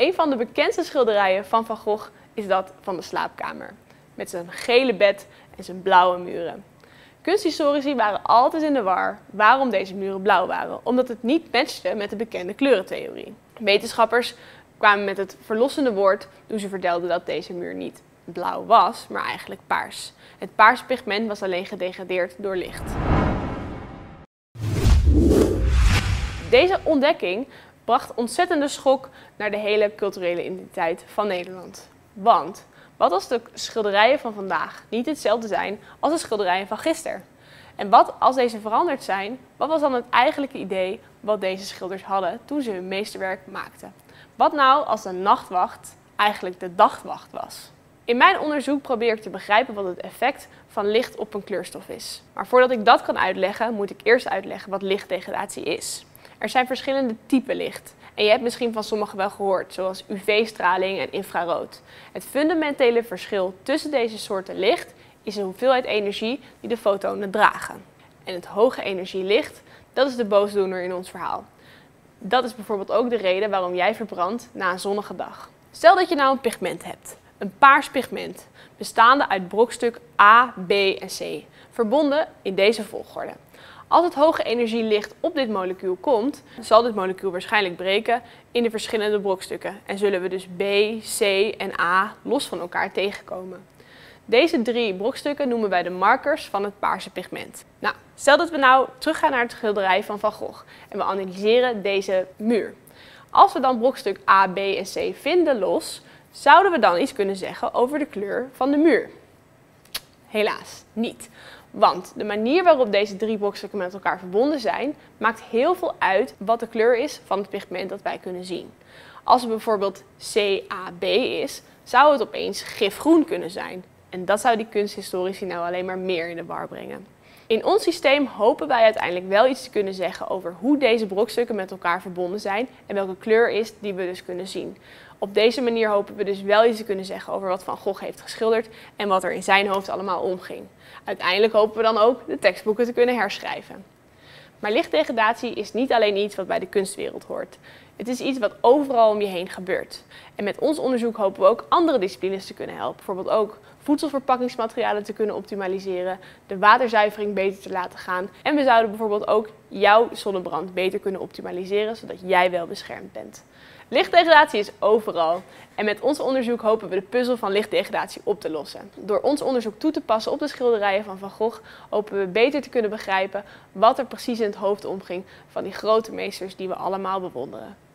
Een van de bekendste schilderijen van Van Gogh is dat van de slaapkamer, met zijn gele bed en zijn blauwe muren. Kunsthistorici waren altijd in de war waarom deze muren blauw waren, omdat het niet matchte met de bekende kleurentheorie. Wetenschappers kwamen met het verlossende woord toen ze vertelden dat deze muur niet blauw was, maar eigenlijk paars. Het paarse pigment was alleen gedegradeerd door licht. Deze ontdekking bracht ontzettende schok naar de hele culturele identiteit van Nederland. Want wat als de schilderijen van vandaag niet hetzelfde zijn als de schilderijen van gisteren? En wat als deze veranderd zijn, wat was dan het eigenlijke idee wat deze schilders hadden toen ze hun meesterwerk maakten? Wat nou als de nachtwacht eigenlijk de dagwacht was? In mijn onderzoek probeer ik te begrijpen wat het effect van licht op een kleurstof is. Maar voordat ik dat kan uitleggen, moet ik eerst uitleggen wat lichtdegradatie is. Er zijn verschillende typen licht. En je hebt misschien van sommigen wel gehoord, zoals UV-straling en infrarood. Het fundamentele verschil tussen deze soorten licht is de hoeveelheid energie die de fotonen dragen. En het hoge energielicht, dat is de boosdoener in ons verhaal. Dat is bijvoorbeeld ook de reden waarom jij verbrandt na een zonnige dag. Stel dat je nou een pigment hebt. Een paars pigment, bestaande uit brokstuk A, B en C, verbonden in deze volgorde. Als het hoge energielicht op dit molecuul komt, zal dit molecuul waarschijnlijk breken in de verschillende brokstukken en zullen we dus B, C en A los van elkaar tegenkomen. Deze drie brokstukken noemen wij de markers van het paarse pigment. Nou, stel dat we nou teruggaan naar het schilderij van Van Gogh en we analyseren deze muur. Als we dan brokstuk A, B en C vinden los, zouden we dan iets kunnen zeggen over de kleur van de muur? Helaas niet. Want de manier waarop deze drie brokstukken met elkaar verbonden zijn, maakt heel veel uit wat de kleur is van het pigment dat wij kunnen zien. Als het bijvoorbeeld CAB is, zou het opeens gifgroen kunnen zijn. En dat zou die kunsthistorici nou alleen maar meer in de war brengen. In ons systeem hopen wij uiteindelijk wel iets te kunnen zeggen over hoe deze brokstukken met elkaar verbonden zijn en welke kleur is die we dus kunnen zien. Op deze manier hopen we dus wel iets te kunnen zeggen over wat Van Gogh heeft geschilderd en wat er in zijn hoofd allemaal omging. Uiteindelijk hopen we dan ook de tekstboeken te kunnen herschrijven. Maar lichtdegradatie is niet alleen iets wat bij de kunstwereld hoort. Het is iets wat overal om je heen gebeurt. En met ons onderzoek hopen we ook andere disciplines te kunnen helpen. Bijvoorbeeld ook voedselverpakkingsmaterialen te kunnen optimaliseren, de waterzuivering beter te laten gaan. En we zouden bijvoorbeeld ook jouw zonnebrand beter kunnen optimaliseren, zodat jij wel beschermd bent. Lichtdegradatie is overal. En met ons onderzoek hopen we de puzzel van lichtdegradatie op te lossen. Door ons onderzoek toe te passen op de schilderijen van Van Gogh, hopen we beter te kunnen begrijpen wat er precies in het hoofd omging van die grote meesters die we allemaal bewonderen.